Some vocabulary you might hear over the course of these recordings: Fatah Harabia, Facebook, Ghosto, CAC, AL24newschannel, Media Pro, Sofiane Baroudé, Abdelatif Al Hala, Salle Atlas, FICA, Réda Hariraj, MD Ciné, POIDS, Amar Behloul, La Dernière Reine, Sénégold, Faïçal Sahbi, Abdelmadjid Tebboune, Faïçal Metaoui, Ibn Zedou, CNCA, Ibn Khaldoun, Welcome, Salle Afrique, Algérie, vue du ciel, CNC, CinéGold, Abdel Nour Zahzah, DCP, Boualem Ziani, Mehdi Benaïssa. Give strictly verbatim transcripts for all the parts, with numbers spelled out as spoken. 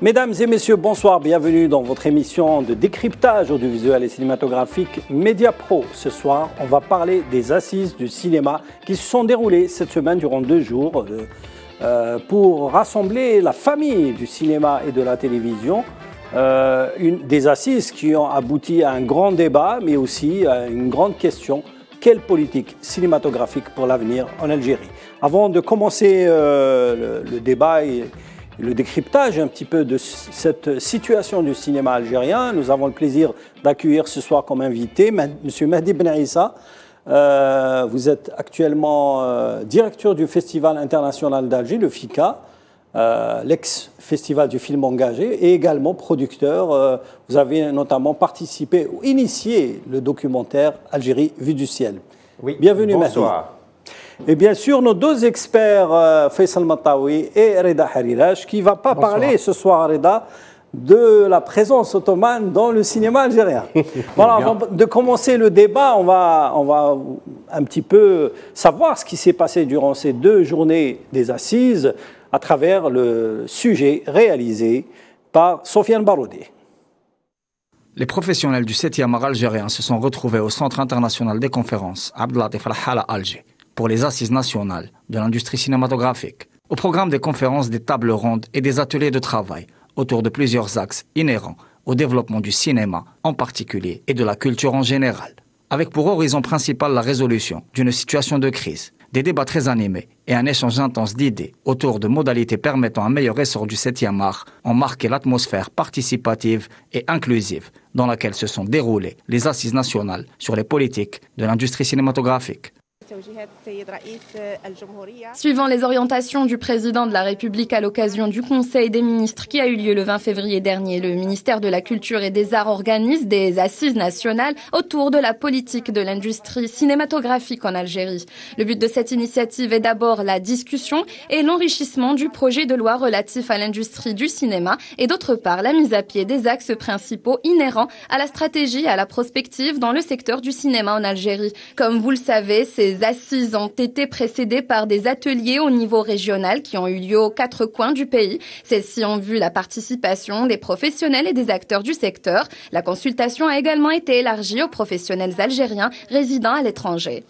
Mesdames et messieurs, bonsoir, bienvenue dans votre émission de décryptage audiovisuel et cinématographique Media Pro. Ce soir, on va parler des assises du cinéma qui se sont déroulées cette semaine durant deux jours euh, pour rassembler la famille du cinéma et de la télévision. Euh, une, des assises qui ont abouti à un grand débat, mais aussi à une grande question. Quelle politique cinématographique pour l'avenir en Algérie? Avant de commencer euh, le, le débat et le décryptage un petit peu de cette situation du cinéma algérien, nous avons le plaisir d'accueillir ce soir comme invité M. Mehdi Benaïssa. Euh, vous êtes actuellement euh, directeur du Festival international d'Alger, le FICA, euh, l'ex-festival du film engagé, et également producteur. Euh, vous avez notamment participé ou initié le documentaire Algérie, vue du ciel. Oui. Bienvenue, Mehdi. Bonsoir. Et bien sûr, nos deux experts, euh, Faïçal Metaoui et Réda Hariraj, qui ne va pas Bonsoir. parler ce soir, Réda, de la présence ottomane dans le cinéma algérien. Voilà, avant de commencer le débat, on va, on va un petit peu savoir ce qui s'est passé durant ces deux journées des assises à travers le sujet réalisé par Sofiane Baroudé. Les professionnels du septième art algérien se sont retrouvés au Centre international des conférences Abdelatif Al Hala Alger pour les assises nationales de l'industrie cinématographique, au programme des conférences, des tables rondes et des ateliers de travail autour de plusieurs axes inhérents au développement du cinéma en particulier et de la culture en général, avec pour horizon principal la résolution d'une situation de crise, des débats très animés et un échange intense d'idées autour de modalités permettant un meilleur essor du septième art ont marqué l'atmosphère participative et inclusive dans laquelle se sont déroulées les assises nationales sur les politiques de l'industrie cinématographique. Suivant les orientations du président de la République à l'occasion du Conseil des ministres qui a eu lieu le vingt février dernier, le ministère de la Culture et des Arts organise des assises nationales autour de la politique de l'industrie cinématographique en Algérie. Le but de cette initiative est d'abord la discussion et l'enrichissement du projet de loi relatif à l'industrie du cinéma et d'autre part la mise à pied des axes principaux inhérents à la stratégie et à la prospective dans le secteur du cinéma en Algérie. Comme vous le savez, ces Les assises ont été précédées par des ateliers au niveau régional qui ont eu lieu aux quatre coins du pays. Celles-ci ont vu la participation des professionnels et des acteurs du secteur. La consultation a également été élargie aux professionnels algériens résidant à l'étranger.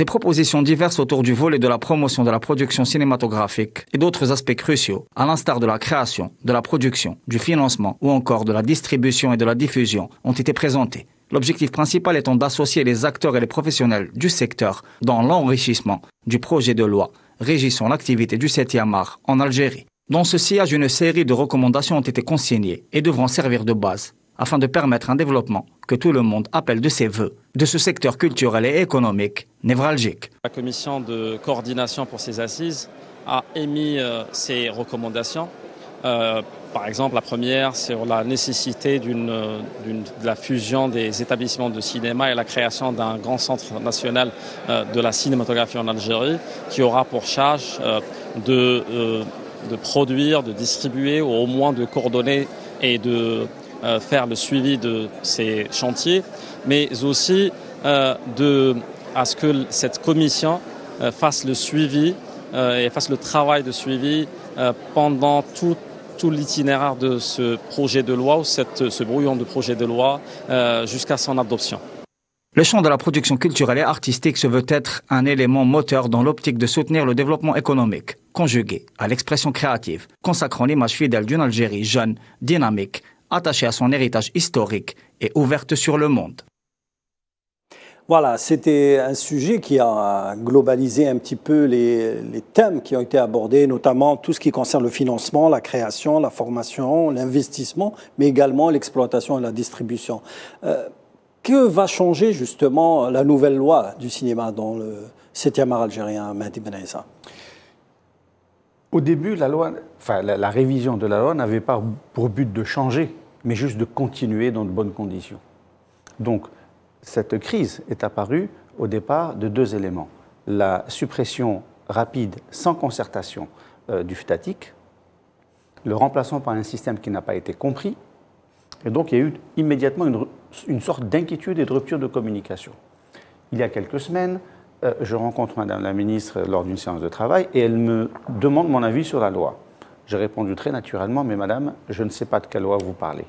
Des propositions diverses autour du volet de la promotion de la production cinématographique et d'autres aspects cruciaux, à l'instar de la création, de la production, du financement ou encore de la distribution et de la diffusion, ont été présentées. L'objectif principal étant d'associer les acteurs et les professionnels du secteur dans l'enrichissement du projet de loi régissant l'activité du septième art en Algérie. Dans ce sillage, une série de recommandations ont été consignées et devront servir de base afin de permettre un développement que tout le monde appelle de ses voeux, de ce secteur culturel et économique névralgique. La commission de coordination pour ces assises a émis euh, ses recommandations. Euh, Par exemple, la première, sur la nécessité d'une, d'une, de la fusion des établissements de cinéma et la création d'un grand centre national euh, de la cinématographie en Algérie qui aura pour charge euh, de, euh, de produire, de distribuer ou au moins de coordonner et de euh, faire le suivi de ces chantiers, mais aussi euh, de, à ce que cette commission euh, fasse le suivi euh, et fasse le travail de suivi euh, pendant toute tout l'itinéraire de ce projet de loi ou cette, ce brouillon de projet de loi euh, jusqu'à son adoption. Le champ de la production culturelle et artistique se veut être un élément moteur dans l'optique de soutenir le développement économique, conjugué à l'expression créative, consacrant l'image fidèle d'une Algérie jeune, dynamique, attachée à son héritage historique et ouverte sur le monde. Voilà, c'était un sujet qui a globalisé un petit peu les, les thèmes qui ont été abordés, notamment tout ce qui concerne le financement, la création, la formation, l'investissement, mais également l'exploitation et la distribution. Euh, que va changer justement la nouvelle loi du cinéma dans le septième art algérien, Mehdi Benaïssa? Au début, la, loi, enfin, la, la révision de la loi n'avait pas pour but de changer, mais juste de continuer dans de bonnes conditions. Donc, cette crise est apparue au départ de deux éléments. La suppression rapide, sans concertation, euh, du F T A T I C, le remplaçant par un système qui n'a pas été compris. Et donc, il y a eu immédiatement une, une sorte d'inquiétude et de rupture de communication. Il y a quelques semaines, euh, je rencontre Madame la Ministre lors d'une séance de travail et elle me demande mon avis sur la loi. J'ai répondu très naturellement, mais madame, je ne sais pas de quelle loi vous parlez.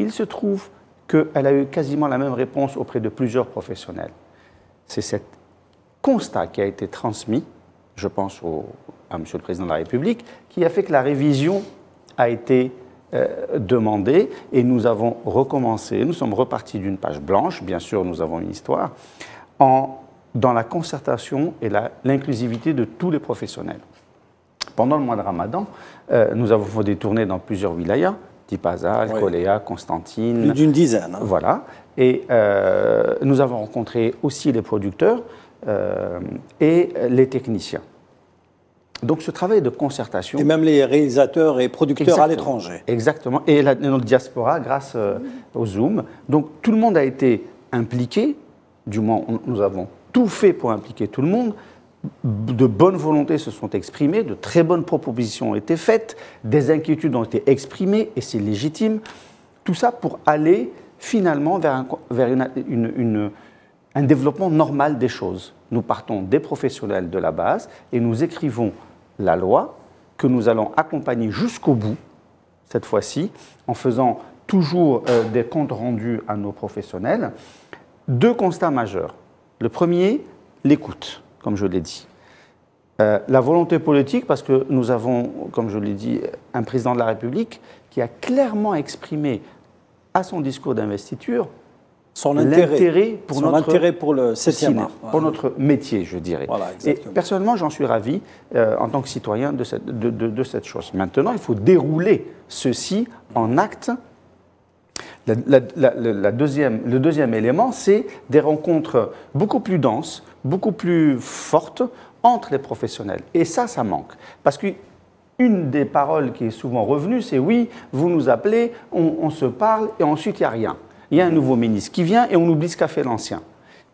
Il se trouve qu'elle a eu quasiment la même réponse auprès de plusieurs professionnels. C'est ce constat qui a été transmis, je pense au, à M. le Président de la République, qui a fait que la révision a été euh, demandée et nous avons recommencé, nous sommes repartis d'une page blanche, bien sûr nous avons une histoire, en, dans la concertation et l'inclusivité de tous les professionnels. Pendant le mois de Ramadan, euh, nous avons fait des tournées dans plusieurs wilayas, Tipazal, oui. Koléa, Constantine. Plus d'une dizaine. Hein. Voilà. Et euh, nous avons rencontré aussi les producteurs euh, et les techniciens. Donc ce travail de concertation... Et même les réalisateurs et producteurs exactement, à l'étranger. Exactement. Et la, notre diaspora grâce euh, au Zoom. Donc tout le monde a été impliqué, du moins on, nous avons tout fait pour impliquer tout le monde. De bonnes volontés se sont exprimées, de très bonnes propositions ont été faites, des inquiétudes ont été exprimées, et c'est légitime. Tout ça pour aller finalement vers, un, vers une, une, une, un développement normal des choses. Nous partons des professionnels de la base et nous écrivons la loi que nous allons accompagner jusqu'au bout, cette fois-ci, en faisant toujours euh, des comptes rendus à nos professionnels. Deux constats majeurs. Le premier, l'écoute. Comme je l'ai dit. Euh, la volonté politique, parce que nous avons, comme je l'ai dit, un président de la République qui a clairement exprimé à son discours d'investiture son intérêt pour, son notre intérêt pour le septième ciné, art. Voilà. Pour notre métier, je dirais. Voilà, et personnellement, j'en suis ravi euh, en tant que citoyen de cette, de, de, de cette chose. Maintenant, il faut dérouler ceci en acte. La, la, la, la deuxième, le deuxième élément, c'est des rencontres beaucoup plus denses, beaucoup plus fortes entre les professionnels. Et ça, ça manque. Parce qu'une des paroles qui est souvent revenue, c'est oui, vous nous appelez, on, on se parle et ensuite il n'y a rien. Il y a un nouveau ministre qui vient et on oublie ce qu'a fait l'ancien.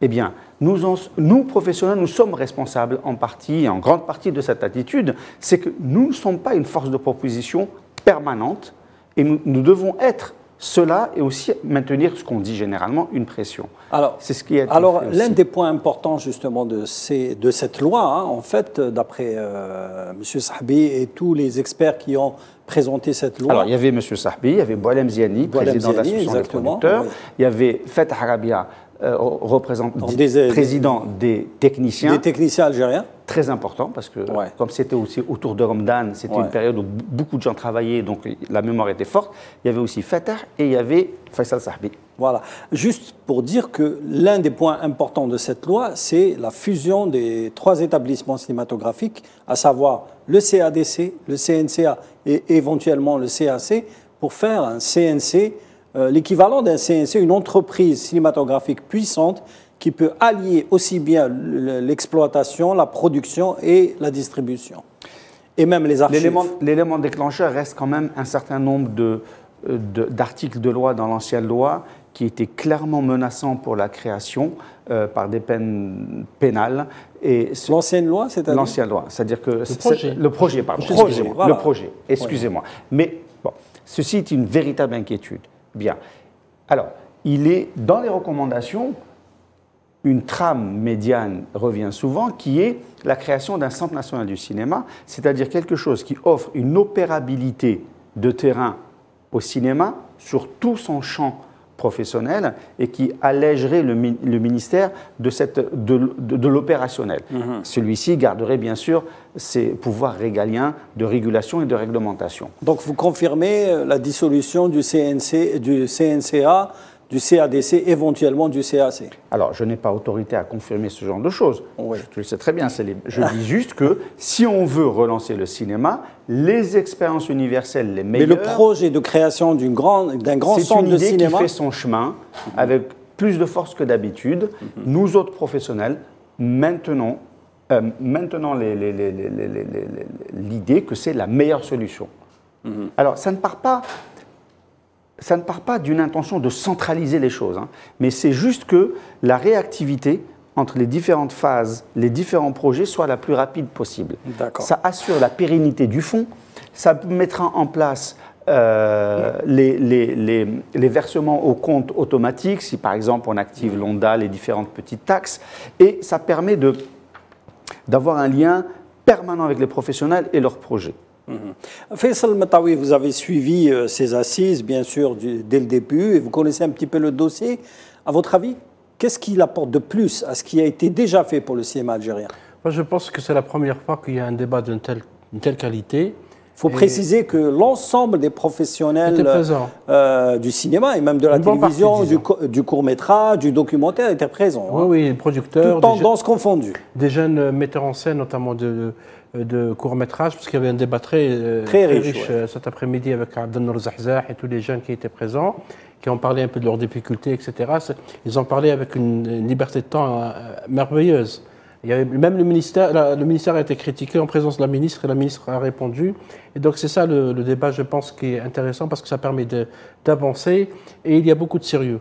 Eh bien, nous, en, nous, professionnels, nous sommes responsables en partie, en grande partie de cette attitude. C'est que nous ne sommes pas une force de proposition permanente et nous, nous devons être cela et aussi maintenir ce qu'on dit généralement, une pression. Alors, c'est ce qui est. Alors, l'un des points importants justement de, ces, de cette loi, hein, en fait, d'après euh, M. Sahbi et tous les experts qui ont présenté cette loi. Alors, il y avait M. Sahbi, il y avait Boualem Ziani, Boualem président Ziani, de l'association des producteurs, oui. Il y avait Fatah Harabia, euh, représentant des, président des techniciens. Des techniciens algériens. Très important parce que ouais. Comme c'était aussi autour de Ramadan, c'était ouais. Une période où beaucoup de gens travaillaient, donc la mémoire était forte. Il y avait aussi Fatah et il y avait Faïçal Sahbi. Voilà. Juste pour dire que l'un des points importants de cette loi, c'est la fusion des trois établissements cinématographiques, à savoir le C A D C, le C N C A et éventuellement le C A C, pour faire un C N C, euh, l'équivalent d'un C N C, une entreprise cinématographique puissante qui peut allier aussi bien l'exploitation, la production et la distribution, et même les archives. L'élément déclencheur reste quand même un certain nombre de, de, d'articles de loi dans l'ancienne loi qui étaient clairement menaçants pour la création euh, par des peines pénales. L'ancienne loi, c'est-à-dire L'ancienne loi, c'est-à-dire que... Le projet. Le projet, pardon. Projet, voilà. Le projet, excusez-moi. Ouais. Mais bon, ceci est une véritable inquiétude. Bien. Alors, il est dans les recommandations... Une trame médiane revient souvent, qui est la création d'un centre national du cinéma, c'est-à-dire quelque chose qui offre une opérabilité de terrain au cinéma sur tout son champ professionnel et qui allégerait le, le ministère de, de, de, de l'opérationnel. Mmh. Celui-ci garderait bien sûr ses pouvoirs régaliens de régulation et de réglementation. Donc vous confirmez la dissolution du C N C, du C N C A, du C A D C, éventuellement du C A C. Alors, je n'ai pas autorité à confirmer ce genre de choses. Oui. Je, tu le sais très bien. Les... Je dis juste que si on veut relancer le cinéma, les expériences universelles, les meilleures... Mais le projet de création d'un grand centre de cinéma... C'est une idée qui fait son chemin avec plus de force que d'habitude. Mm-hmm. Nous autres professionnels, maintenant, euh, maintenant l'idée que c'est la meilleure solution. Mm-hmm. Alors, ça ne part pas... Ça ne part pas d'une intention de centraliser les choses, hein, mais c'est juste que la réactivité entre les différentes phases, les différents projets, soit la plus rapide possible. Ça assure la pérennité du fonds, ça mettra en place euh, les, les, les, les versements au compte automatique, si par exemple on active l'ONDA, les différentes petites taxes, et ça permet d'avoir un lien permanent avec les professionnels et leurs projets. Mmh. Faïçal Metaoui, vous avez suivi euh, ces assises, bien sûr, du, dès le début, et vous connaissez un petit peu le dossier. À votre avis, qu'est-ce qu'il apporte de plus à ce qui a été déjà fait pour le cinéma algérien? Moi, je pense que c'est la première fois qu'il y a un débat d'une telle, d'une telle qualité. Il faut et préciser que l'ensemble des professionnels euh, du cinéma et même de la télévision, partie, du, co du court-métrage, du documentaire étaient présents. Oui, hein. Oui, les producteurs. Toutes tendances confondues. Des jeunes metteurs en scène, notamment de, de court-métrage, parce qu'il y avait un débat très, euh, très, très riche, riche ouais. cet après-midi avec Abdel Nour Zahzah et tous les jeunes qui étaient présents, qui ont parlé un peu de leurs difficultés, et cetera. Ils ont parlé avec une, une liberté de temps euh, merveilleuse. Il y avait même le ministère, la, le ministère a été critiqué en présence de la ministre et la ministre a répondu. Et donc c'est ça le, le débat, je pense, qui est intéressant parce que ça permet d'avancer et il y a beaucoup de sérieux.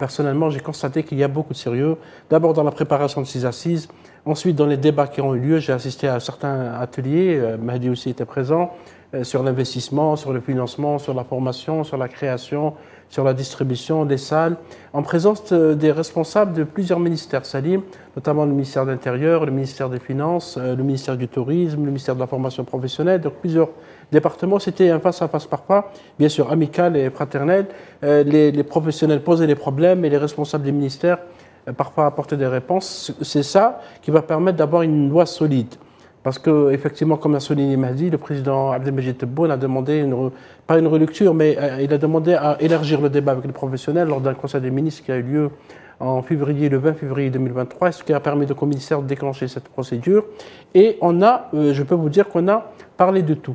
Personnellement, j'ai constaté qu'il y a beaucoup de sérieux. D'abord dans la préparation de ces assises, ensuite dans les débats qui ont eu lieu, j'ai assisté à certains ateliers, Mehdi aussi était présent, sur l'investissement, sur le financement, sur la formation, sur la création, sur la distribution des salles, en présence des responsables de plusieurs ministères, Salim, notamment le ministère de l'Intérieur, le ministère des Finances, le ministère du Tourisme, le ministère de la Formation professionnelle, donc plusieurs départements. C'était un face-à-face parfois, bien sûr amical et fraternel. Les, les professionnels posaient les problèmes et les responsables des ministères parfois apportaient des réponses. C'est ça qui va permettre d'avoir une loi solide. Parce que, effectivement, comme l'a souligné Mehdi, le président Abdelmadjid Tebboune a demandé, une, pas une relecture, mais il a demandé à élargir le débat avec les professionnels lors d'un conseil des ministres qui a eu lieu en février, le vingt février deux mille vingt-trois, ce qui a permis au ministère de déclencher cette procédure. Et on a, je peux vous dire qu'on a parlé de tout.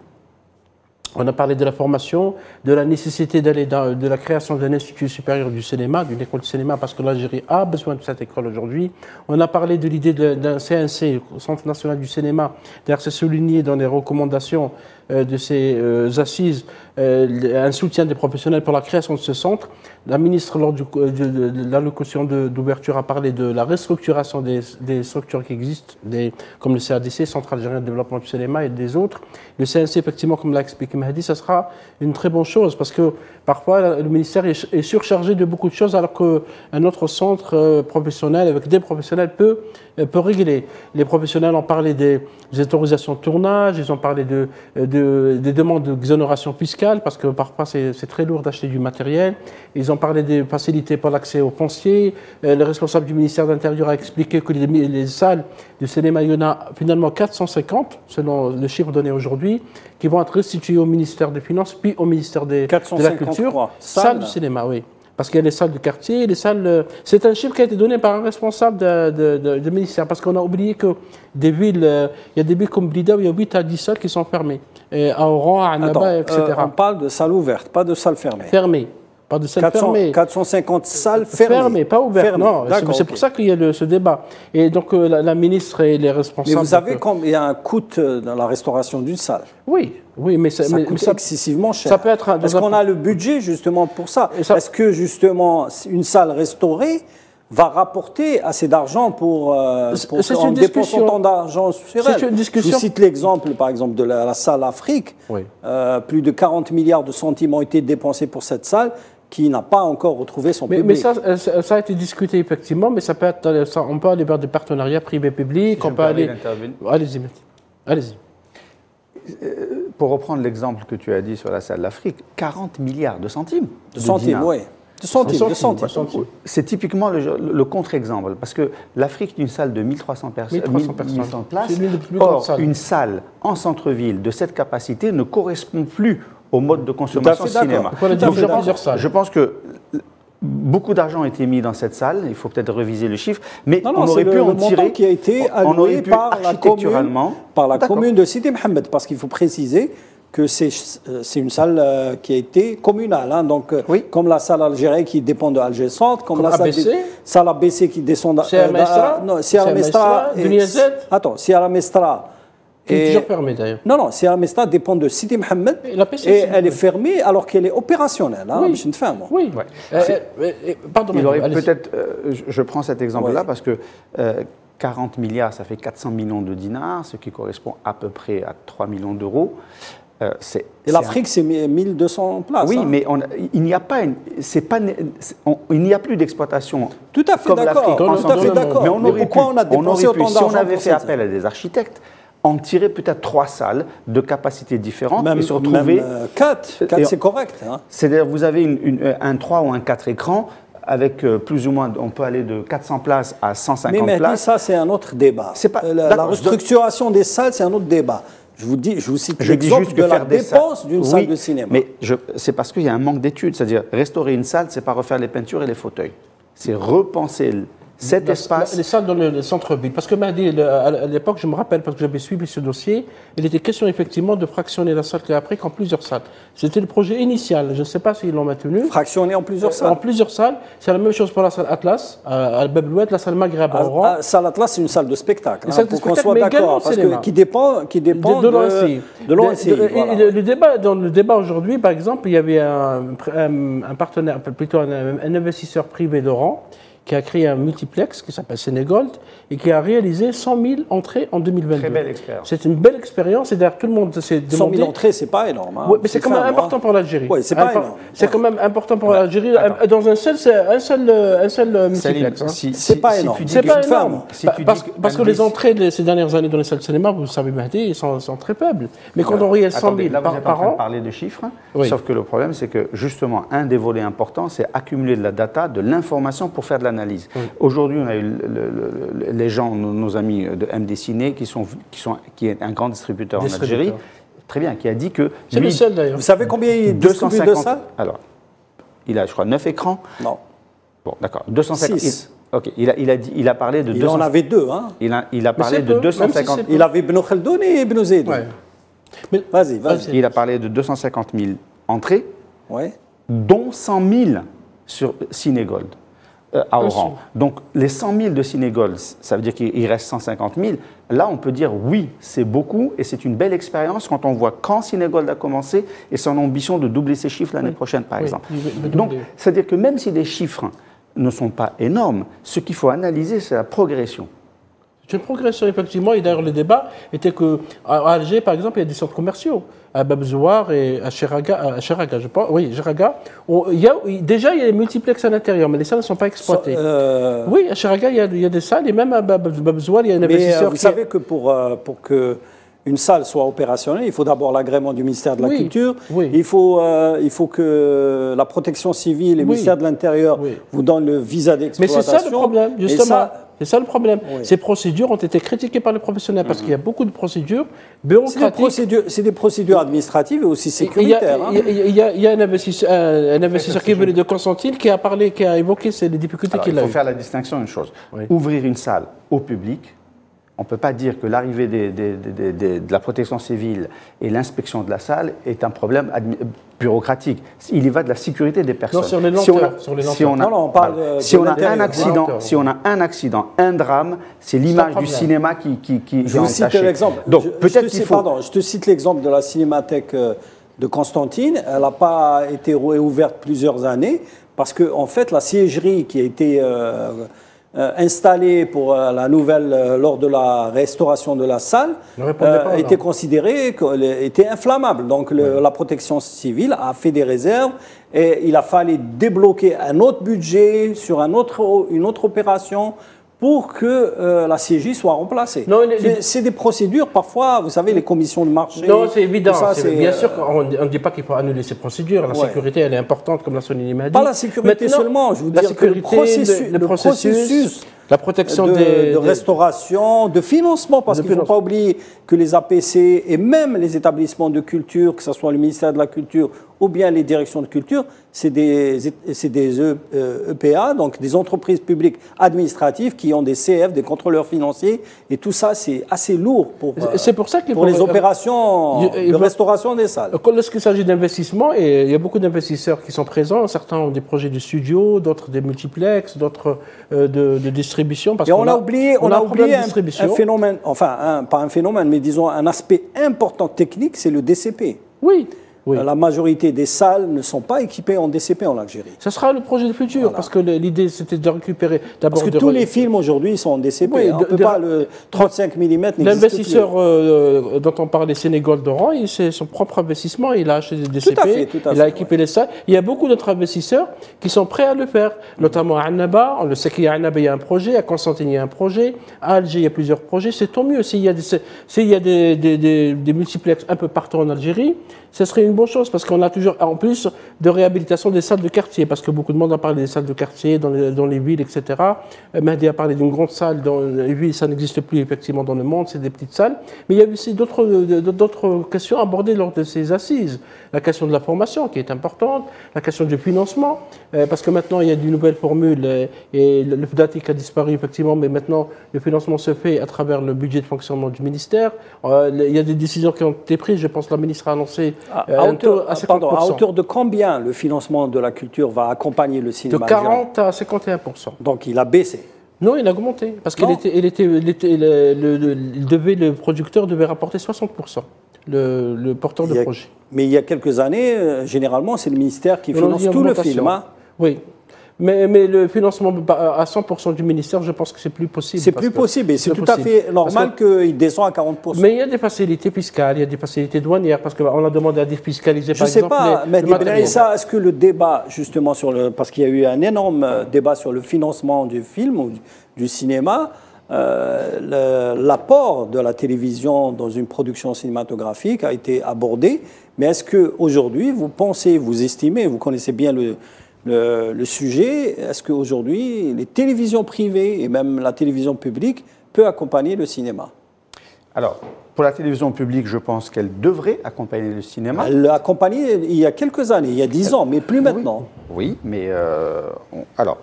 On a parlé de la formation, de la nécessité d'aller dans de la création d'un institut supérieur du cinéma, d'une école de cinéma, parce que l'Algérie a besoin de cette école aujourd'hui. On a parlé de l'idée d'un C N C, Centre National du Cinéma. D'ailleurs, c'est souligné dans les recommandations de ces assises, un soutien des professionnels pour la création de ce centre. La ministre, lors du, de, de l'allocution d'ouverture, a parlé de la restructuration des, des structures qui existent, des, comme le C A D C, Centre Algérien de Développement du Cinéma, et des autres. Le C N C, effectivement, comme l'a expliqué Mehdi, ça sera une très bonne chose, parce que parfois, le ministère est, est surchargé de beaucoup de choses, alors qu'un autre centre professionnel, avec des professionnels, peut, peut régler. Les professionnels ont parlé des, des autorisations de tournage, ils ont parlé de, de De, des demandes d'exonération fiscale, parce que parfois c'est très lourd d'acheter du matériel. Ils ont parlé des facilités pour l'accès aux fonciers. Euh, le responsable du ministère de l'Intérieur a expliqué que les, les salles du cinéma, il y en a finalement quatre cent cinquante, selon le chiffre donné aujourd'hui, qui vont être restituées au ministère des Finances, puis au ministère des, de la Culture. Salles du cinéma, oui. Parce qu'il y a les salles de quartier, les salles... C'est un chiffre qui a été donné par un responsable de, de, de, de ministère, parce qu'on a oublié que des villes... Euh, il y a des villes comme Blida où il y a huit à dix salles qui sont fermées. Et à Oran, à Annaba, et cetera. Euh, on parle de salles ouvertes, pas de salles fermées. Fermées. Pas de salles fermées. quatre cent cinquante salles fermées. Fermées, pas ouvertes. Fermées. Non, c'est okay. Pour ça qu'il y a le, ce débat. Et donc euh, la, la ministre et les responsables... Mais vous savez combien un coût dans la restauration d'une salle? Oui. Oui, mais ça, ça coûte mais ça, excessivement cher. Ça peut être un... Est-ce qu'on a le budget justement pour ça, ça... Est-ce que justement une salle restaurée va rapporter assez d'argent pour, euh, pour en dépensant tant d'argent sur elle? Je cite l'exemple par exemple de la, la salle Afrique. Oui. Euh, plus de quarante milliards de centimes ont été dépensés pour cette salle, qui n'a pas encore retrouvé son mais, public. Mais ça, ça a été discuté effectivement, mais ça peut être, ça, on peut aller vers des partenariats privés-publics, si on peut aller. Allez-y, allez-y. Pour reprendre l'exemple que tu as dit sur la salle d'Afrique, quarante milliards de centimes. De, de centimes, oui. De centimes, de centimes. centimes. C'est typiquement le, le contre-exemple, parce que l'Afrique d'une salle de mille trois cents, perso mille trois cents, mille, mille trois cents places, or salle. Une salle en centre-ville de cette capacité ne correspond plus au mode de consommation cinéma. Donc, je, pense, je pense que beaucoup d'argent a été mis dans cette salle, il faut peut-être reviser le chiffre, mais non, non, on aurait pu le, en le tirer, qui a été on aurait pu par architecturalement... La commune, par la commune de Sidi Mohamed, parce qu'il faut préciser que c'est une salle qui a été communale, hein, donc oui. Comme la salle algérienne qui dépend de Alger Centre, comme, comme la A B C. Salle, salle A B C qui descend... Sierra Mestra, euh, Sierra Mestra, attends, Sierra Mestra... Qui est toujours fermée d'ailleurs. Non, non, Sierra Mestra dépend de Sidi Mohamed et, la P C, et elle Mohamed. Est fermée alors qu'elle est opérationnelle. Hein, oui, je oui. Ouais. Euh, euh, euh, pardon, il aurait peut-être. Euh, je prends cet exemple-là ouais. Parce que euh, quarante milliards, ça fait quatre cents millions de dinars, ce qui correspond à peu près à trois millions d'euros. Euh, et l'Afrique, un... c'est mille deux cents places. Oui, hein. Mais on, il n'y a pas, une, pas une, on, il n'y a plus d'exploitation. Tout à fait d'accord. Tout à fait d'accord. Mais, on mais pourquoi pu, on a dépensé on aurait pu, autant d'argent? Si on avait fait appel à des architectes. en tirer peut-être trois salles de capacités différentes même, et se retrouver... Même, euh, quatre, quatre c'est correct. Hein. C'est-à-dire vous avez une, une, un trois ou un quatre écrans avec euh, plus ou moins, on peut aller de quatre cents places à cent cinquante mais, mais, places. Mais ça, c'est un autre débat. Pas, la, la restructuration des salles, c'est un autre débat. Je vous dis, je vous cite l'exemple de la dépense d'une salle de cinéma. Mais c'est parce qu'il y a un manque d'études. C'est-à-dire, restaurer une salle, c'est pas refaire les peintures et les fauteuils. C'est repenser cet espace. Les salles dans le centre-ville. Parce que Mehdi, à l'époque, je me rappelle, parce que j'avais suivi ce dossier, il était question effectivement de fractionner la salle après en plusieurs salles. C'était le projet initial. Je ne sais pas s'ils l'ont maintenu. Fractionner en plusieurs salles. En plusieurs salles. C'est la même chose pour la salle Atlas, à Beblouet, la salle Maghreb à Oran. La salle Atlas, c'est une salle de spectacle. Pour qu'on soit d'accord. Parce que qui dépend, qui dépend de l'O N C I. Le débat, dans le débat aujourd'hui, par exemple, il y avait un partenaire, plutôt un investisseur privé d'Oran, qui a créé un multiplex qui s'appelle Sénégold et qui a réalisé cent mille entrées en deux mille vingt-deux. Très belle expérience. C'est une belle expérience et d'ailleurs tout le monde s'est demandé... cent mille entrées, c'est pas énorme. Hein. Ouais, mais c'est quand, ouais, quand même important pour l'Algérie. Oui, c'est pas énorme. C'est quand même important pour l'Algérie. Dans un seul, un seul, un seul multiplex. Hein. Si, si, c'est pas énorme. Si c'est pas énorme. Si tu parce, dis que, parce que les entrées de ces dernières années dans les salles de cinéma, vous savez, Mehdi, sont, sont très faibles. Mais quand on réalise cent mille par an... Là, vous êtes en train de parler de chiffres. Sauf que le problème, c'est que justement, un des volets importants, c'est accumuler de la data, de l'information pour faire de la analyse. Oui. Aujourd'hui, on a eu le, le, le, les gens, nos, nos amis de M D Ciné, qui, sont, qui, sont, qui est un grand distributeur, distributeur en Algérie, très bien, qui a dit que... C'est le seul d'ailleurs. Vous savez combien il distribue de ça ? Alors, il a, je crois, neuf écrans. Non. Bon, d'accord. deux cent cinquante. six. Il, ok. Il a, il, a dit, il a parlé de... Il deux cents, en avait deux, hein. Il a, il a parlé de peu, deux cent cinquante... Si il avait Ibn Khaldoun et Ibn Zedou. Ouais. Vas-y, vas-y. Il a parlé de deux cent cinquante mille entrées, ouais, dont cent mille sur Cinégold. À Oran. Donc, les cent mille de CinéGold, ça veut dire qu'il reste cent cinquante mille. Là, on peut dire oui, c'est beaucoup et c'est une belle expérience quand on voit quand CinéGold a commencé et son ambition de doubler ses chiffres l'année oui. prochaine, par oui. exemple. Oui. Donc, c'est-à-dire que même si les chiffres ne sont pas énormes, ce qu'il faut analyser, c'est la progression. C'est une progression, effectivement. Et d'ailleurs, le débat était qu'à Alger, par exemple, il y a des centres commerciaux. À Babzouar et à Chiraga, à Chiraga, je pense. Oui, Chiraga. On, il y a, déjà, il y a des multiplexes à l'intérieur, mais les salles ne sont pas exploitées. So, euh... Oui, à Chiraga, il y, a, il y a des salles. Et même à Babzouar, il y a un investisseur. Mais vous qui... savez que pour, pour que... une salle soit opérationnelle, il faut d'abord l'agrément du ministère de la oui, Culture, oui. Il, faut, euh, il faut que la protection civile et le oui, ministère de l'Intérieur oui. vous donnent le visa d'exploitation. Mais c'est ça le problème, justement. Ça... C'est ça le problème. Oui. Ces procédures ont été critiquées par les professionnels parce mm-hmm. qu'il y a beaucoup de procédures bureaucratiques. C'est des, procédu des procédures administratives et aussi sécuritaires. Il y a, hein. y a, y a un investisseur, un, un investisseur qui est venu de Constantine qui a parlé, qui a évoqué les difficultés qu'il a eues. Il faut faire la distinction d'une chose. Oui. Ouvrir une salle au public, on ne peut pas dire que l'arrivée de la protection civile et l'inspection de la salle est un problème bureaucratique. Il y va de la sécurité des personnes. Non, sur les lenteurs. Si on a un accident, un drame, c'est l'image du cinéma qui, qui, qui je est vous entachée. Cite l'exemple. Donc, je, je, te cite, faut... pardon, je te cite l'exemple de la Cinémathèque de Constantine. Elle n'a pas été réouverte plusieurs années parce que, en fait, la siégerie qui a été... Euh, Euh, installé pour euh, la nouvelle euh, lors de la restauration de la salle euh, pas, était considéré était inflammable. Donc le, ouais. la protection civile a fait des réserves et il a fallu débloquer un autre budget sur un autre, une autre opération pour que euh, la C J soit remplacée. C'est des procédures, parfois, vous savez, les commissions de marché... Non, c'est évident. Ça, c est, c est, bien euh, sûr qu'on ne dit pas qu'il faut annuler ces procédures. La ouais. sécurité, elle est importante, comme la Sonini m'a dit. Pas la sécurité maintenant, seulement, je vous dis que le processus... Le, le processus, processus la protection de, des, de restauration, de financement, parce qu'il ne faut pas oublier que les A P C et même les établissements de culture, que ce soit le ministère de la Culture ou bien les directions de culture, c'est des, des E P A, donc des entreprises publiques administratives qui ont des C F, des contrôleurs financiers, et tout ça, c'est assez lourd pour, pour, ça pour faut, les opérations euh, de restauration des salles. Lorsqu'il s'agit d'investissement, il y a beaucoup d'investisseurs qui sont présents, certains ont des projets de studio, d'autres des multiplexes, d'autres euh, de, de distribution. Parce et on, on a oublié, on a oublié un, un phénomène, enfin un, pas un phénomène, mais disons un aspect important technique, c'est le D C P. Oui. oui. La majorité des salles ne sont pas équipées en D C P en Algérie. Ce sera le projet de futur, voilà. Parce que l'idée, c'était de récupérer d'abord... Parce que de tous les films aujourd'hui sont en D C P. Oui, hein, on de, peut de, pas le trente-cinq millimètres. L'investisseur euh, dont on parlait, Sénégold d'Oran, c'est son propre investissement. Il a acheté des D C P, tout à fait, tout à fait, il a équipé ouais. les salles. Il y a beaucoup d'autres investisseurs qui sont prêts à le faire, notamment à Annaba. On le sait qu'à Annaba, il y a un projet. À Constantine, il y a un projet. À Alger, il y a plusieurs projets. C'est tant mieux. S'il y a des, s'il y a des, des, des, des multiplexes un peu partout en Algérie, ce serait une bonne chose, parce qu'on a toujours, en plus, de réhabilitation des salles de quartier, parce que beaucoup de monde a parlé des salles de quartier dans les, dans les villes, et cetera. Mehdi a parlé d'une grande salle dans les villes, ça n'existe plus effectivement dans le monde, c'est des petites salles. Mais il y a aussi d'autres questions abordées lors de ces assises. La question de la formation, qui est importante, la question du financement, parce que maintenant, il y a de nouvelles formules, et le FDATIC a disparu effectivement, mais maintenant, le financement se fait à travers le budget de fonctionnement du ministère. Il y a des décisions qui ont été prises, je pense que la ministre a annoncé... À, à, hauteur, à, pardon, à hauteur de combien le financement de la culture va accompagner le cinéma? De quarante à cinquante et un pour cent. Donc il a baissé. Non, il a augmenté. Parce qu'il était, il était, il était, il était, le, le, il devait, le producteur devait rapporter soixante pour cent. Le, le porteur de a, projet. Mais il y a quelques années, euh, généralement, c'est le ministère qui mais finance tout le film. Hein. Oui. Mais, mais le financement à cent pour cent du ministère, je pense que c'est plus possible. C'est plus possible et c'est tout à fait normal qu'il descende à quarante pour cent. Mais il y a des facilités fiscales, il y a des facilités douanières, parce qu'on a demandé à défiscaliser par exemple. Je ne sais pas, mais Benaïssa, est-ce que le débat justement sur le... Parce qu'il y a eu un énorme débat sur le financement du film ou du cinéma, euh, l'apport de la télévision dans une production cinématographique a été abordé. Mais est-ce qu'aujourd'hui, vous pensez, vous estimez, vous connaissez bien le... Le, le sujet, est-ce qu'aujourd'hui, les télévisions privées et même la télévision publique peut accompagner le cinéma? Alors, pour la télévision publique, je pense qu'elle devrait accompagner le cinéma. Elle l'a accompagnée il y a quelques années, il y a dix ans, mais plus oui, maintenant. Oui, mais euh, on, alors,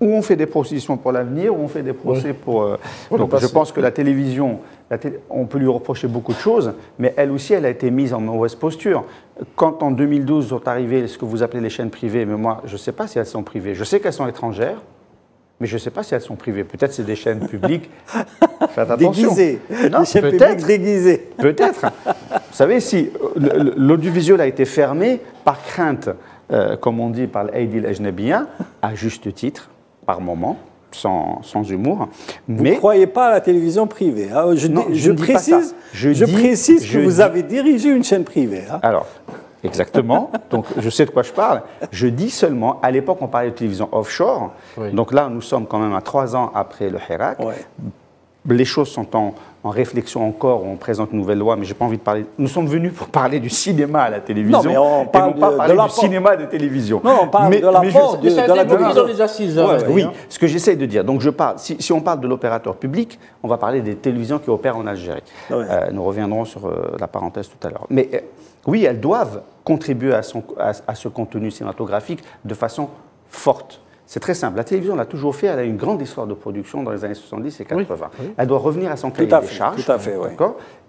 où on fait des propositions pour l'avenir, où on fait des procès oui. pour... Euh, donc, je pense que la télévision... On peut lui reprocher beaucoup de choses, mais elle aussi, elle a été mise en mauvaise posture. Quand en deux mille douze sont arrivées ce que vous appelez les chaînes privées, mais moi, je ne sais pas si elles sont privées. Je sais qu'elles sont étrangères, mais je ne sais pas si elles sont privées. Peut-être c'est des chaînes publiques. Faites attention. Déguisées. Non, des chaînes publiques déguisées. Peut-être. Vous savez, si l'audiovisuel a été fermé par crainte, euh, comme on dit par l'Aïdil Ajnabiyya, à juste titre, par moment. Sans, sans humour. Vous ne croyez pas à la télévision privée. Hein. Je, non, je, je, précise, je, je dis, précise que je vous dis... avez dirigé une chaîne privée. Hein. Alors, exactement. Donc, je sais de quoi je parle. Je dis seulement, à l'époque, on parlait de télévision offshore. Oui. Donc là, nous sommes quand même à trois ans après le Hirak. Ouais. Les choses sont en, en réflexion encore, on présente une nouvelle loi, mais je n'ai pas envie de parler... Nous sommes venus pour parler du cinéma à la télévision, non, mais on parle et non pas de, parler de du cinéma de télévision. Non, on parle mais, de la porte, de, de, de, de la télévision des assises. Ouais, ouais, oui, hein. Ce que j'essaie de dire, donc je parle, si, si on parle de l'opérateur public, on va parler des télévisions qui opèrent en Algérie. Ouais. Euh, nous reviendrons sur euh, la parenthèse tout à l'heure. Mais euh, oui, elles doivent contribuer à, son, à, à ce contenu cinématographique de façon forte. C'est très simple. La télévision l'a toujours fait. Elle a une grande histoire de production dans les années soixante-dix et quatre-vingts. Oui, oui. Elle doit revenir à son cahier des charges. Tout à fait, oui.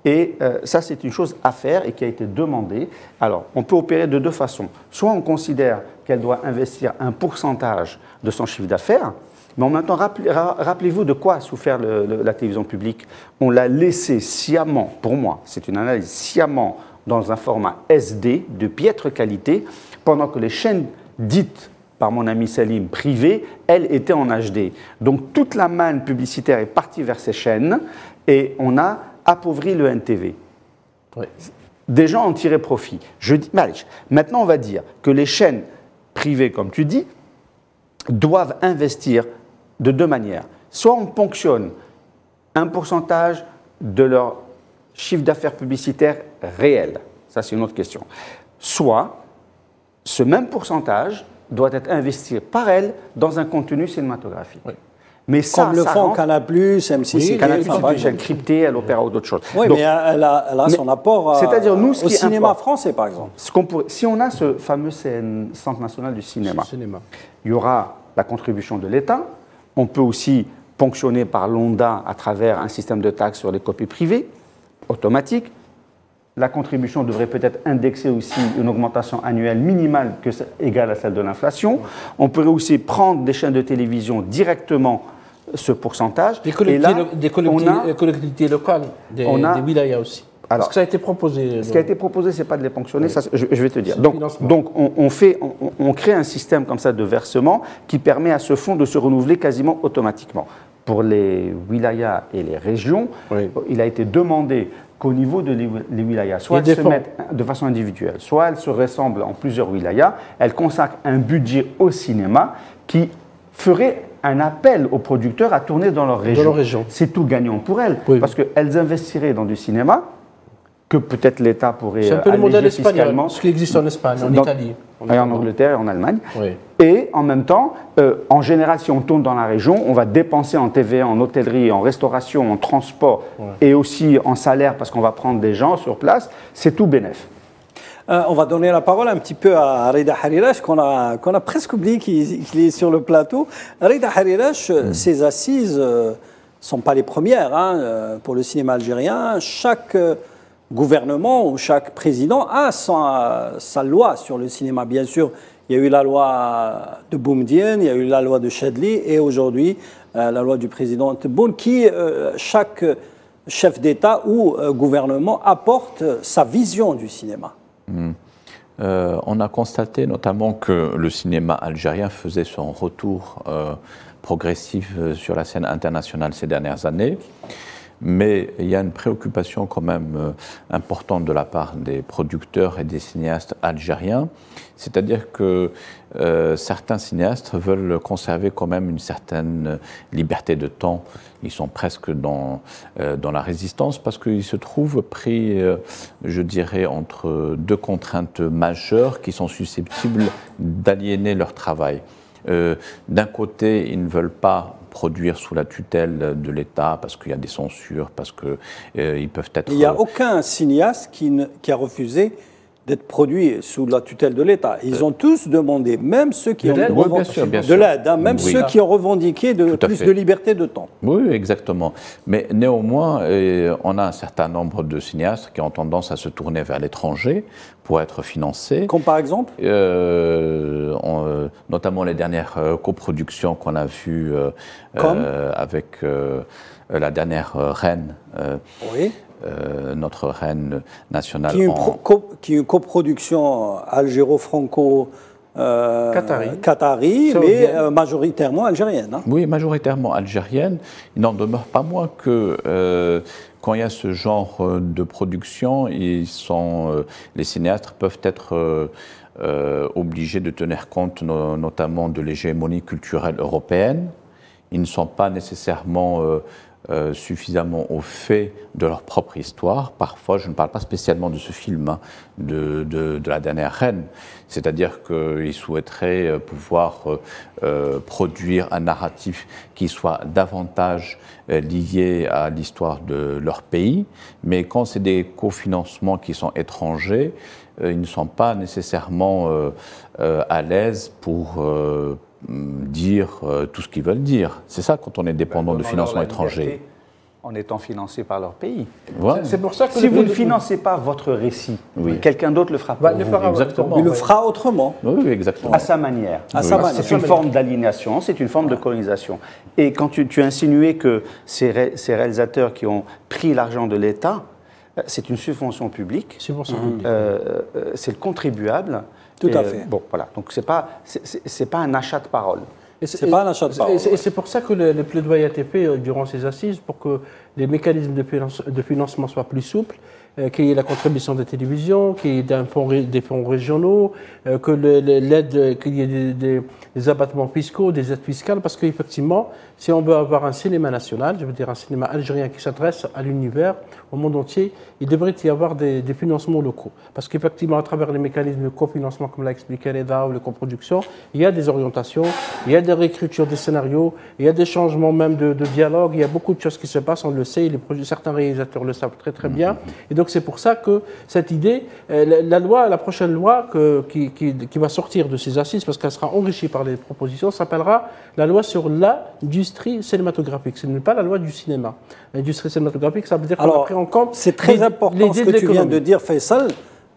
Et euh, ça, c'est une chose à faire et qui a été demandée. Alors, on peut opérer de deux façons. Soit on considère qu'elle doit investir un pourcentage de son chiffre d'affaires, mais en même temps, rappelez-vous de quoi a souffert le, le, la télévision publique. On l'a laissée sciemment, pour moi, c'est une analyse sciemment, dans un format S D de piètre qualité, pendant que les chaînes dites par mon ami Salim, privée, elle était en H D. Donc toute la manne publicitaire est partie vers ces chaînes et on a appauvri le N T V. Oui. Des gens ont tiré profit. Je dis, maintenant, on va dire que les chaînes privées, comme tu dis, doivent investir de deux manières. Soit on ponctionne un pourcentage de leur chiffre d'affaires publicitaire réel. Ça, c'est une autre question. Soit ce même pourcentage doit être investi par elle dans un contenu cinématographique. Oui. Mais ça, comme le ça font rentre... Canal+, M C C, oui, Canal+, c'est une chaîne cryptée, à l'opéra ou d'autres choses. Oui, donc, mais elle a, elle a mais, son apport à, c'est-à-dire nous, ce au qui cinéma importe, français, par exemple. Ce qu'on pourrait, si on a ce fameux C N, Centre national du cinéma, cinéma, il y aura la contribution de l'État, on peut aussi ponctionner par l'ONDA à travers un système de taxes sur les copies privées, automatique. La contribution devrait peut-être indexer aussi une augmentation annuelle minimale que, égale à celle de l'inflation. On pourrait aussi prendre des chaînes de télévision directement ce pourcentage. Des collectivités, et là, des collectivités, on a, collectivités locales, des, on a, des wilayas aussi. Alors, ce qui a été proposé. Ce qui a été proposé, ce n'est pas de les ponctionner, oui. ça, je, je vais te dire. Donc, donc on, on, fait, on, on crée un système comme ça de versement qui permet à ce fonds de se renouveler quasiment automatiquement. Pour les wilayas et les régions, oui. il a été demandé qu'au niveau de les, les wilayas, soit elles se mettent de façon individuelle, soit elles se ressemblent en plusieurs wilayas, elles consacrent un budget au cinéma qui ferait un appel aux producteurs à tourner dans leur région. région. C'est tout gagnant pour elles, oui. parce qu'elles investiraient dans du cinéma que peut-être l'État pourrait alléger fiscalement. C'est un peu le modèle espagnol, ce qui existe en Espagne, en dans, Italie. En et en Angleterre et en Allemagne. Oui. Et en même temps, euh, en général, si on tourne dans la région, on va dépenser en T V A, en hôtellerie, en restauration, en transport oui. et aussi en salaire parce qu'on va prendre des gens sur place. C'est tout bénef. Euh, on va donner la parole un petit peu à Réda Hariraj, qu'on a, qu'on a presque oublié qu'il qu'il est sur le plateau. Réda Hariraj, mmh. ses assises ne euh, sont pas les premières hein, pour le cinéma algérien. Chaque... Euh, gouvernement où chaque président a sa, sa loi sur le cinéma. Bien sûr, il y a eu la loi de Boumediene, il y a eu la loi de Chadli et aujourd'hui euh, la loi du président Tebboune qui, euh, chaque chef d'État ou euh, gouvernement apporte sa vision du cinéma. Mmh. Euh, on a constaté notamment que le cinéma algérien faisait son retour euh, progressif sur la scène internationale ces dernières années. Mais il y a une préoccupation quand même importante de la part des producteurs et des cinéastes algériens, c'est-à-dire que euh, certains cinéastes veulent conserver quand même une certaine liberté de temps. Ils sont presque dans, euh, dans la résistance parce qu'ils se trouvent pris, euh, je dirais, entre deux contraintes majeures qui sont susceptibles d'aliéner leur travail. Euh, d'un côté, ils ne veulent pas produire sous la tutelle de l'État parce qu'il y a des censures, parce qu'ils euh, peuvent être... Il n'y a aucun cinéaste qui, ne, qui a refusé d'être produit sous la tutelle de l'État. Ils ont tous demandé, même ceux qui ont de l'aide, hein, même oui. ceux qui ont revendiqué de, plus fait. de liberté de temps. Oui, exactement. Mais néanmoins, euh, on a un certain nombre de cinéastes qui ont tendance à se tourner vers l'étranger pour être financés. Comme par exemple euh, on, notamment les dernières coproductions qu'on a vues euh, euh, avec euh, La Dernière Reine. Euh, oui. Euh, notre reine nationale. Qui est une, en... co qui est une coproduction algéro-franco- Euh, Qatari, Qatari mais euh, majoritairement algérienne. Hein. Oui, majoritairement algérienne. Il n'en demeure pas moins que euh, quand il y a ce genre de production, ils sont, euh, les cinéastes peuvent être euh, euh, obligés de tenir compte no notamment de l'hégémonie culturelle européenne. Ils ne sont pas nécessairement... Euh, Euh, suffisamment au fait de leur propre histoire. Parfois, je ne parle pas spécialement de ce film, hein, de, de, de La Dernière Reine. C'est-à-dire qu'ils souhaiteraient pouvoir euh, euh, produire un narratif qui soit davantage euh, lié à l'histoire de leur pays. Mais quand c'est des cofinancements qui sont étrangers, euh, ils ne sont pas nécessairement euh, euh, à l'aise pour... Euh, dire euh, tout ce qu'ils veulent dire. C'est ça quand on est dépendant ben, de financement étranger. En étant financé par leur pays. Ouais. C'est pour ça que si vous ne financez pas votre récit, oui. quelqu'un d'autre le fera pas. Bah, le fera exactement. Il le fera autrement. Oui, exactement. À sa manière. À oui. sa manière. C'est une forme d'aliénation, c'est une forme de colonisation. Et quand tu, tu insinuais que ces, ré, ces réalisateurs qui ont pris l'argent de l'État, c'est une subvention publique. Subvention mmh. publique. Euh, euh, c'est le contribuable. Tout à fait. Bon, voilà. Donc, ce n'est pas, pas un achat de parole. C'est pas un achat de parole. Et c'est pour ça que le, le plaidoyer A T P, durant ces assises, pour que les mécanismes de, finance, de financement soient plus souples, euh, qu'il y ait la contribution de la télévision, qu'il y ait un fonds, des fonds régionaux, euh, qu'il y ait des, des, des abattements fiscaux, des aides fiscales, parce qu'effectivement, si on veut avoir un cinéma national, je veux dire un cinéma algérien qui s'adresse à l'univers, au monde entier, il devrait y avoir des, des financements locaux. Parce qu'effectivement, à travers les mécanismes de cofinancement, comme l'a expliqué Réda, ou les coproductions, il y a des orientations, il y a des réécritures des scénarios, il y a des changements même de, de dialogue, il y a beaucoup de choses qui se passent, on le sait, les, certains réalisateurs le savent très très bien. Et donc c'est pour ça que cette idée, la, la loi, la prochaine loi que, qui, qui, qui va sortir de ces assises, parce qu'elle sera enrichie par les propositions, s'appellera la loi sur l'industrie cinématographique. Ce n'est pas la loi du cinéma. L'industrie cinématographique, ça veut dire qu'on a pris en compte... C'est très important ce que tu viens de dire, Faïçal.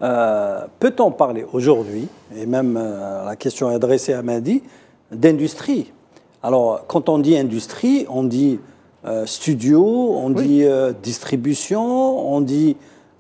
Euh, Peut-on parler aujourd'hui, et même euh, la question est adressée à Mehdi, d'industrie? Alors, quand on dit industrie, on dit euh, studio, on oui. dit euh, distribution, on dit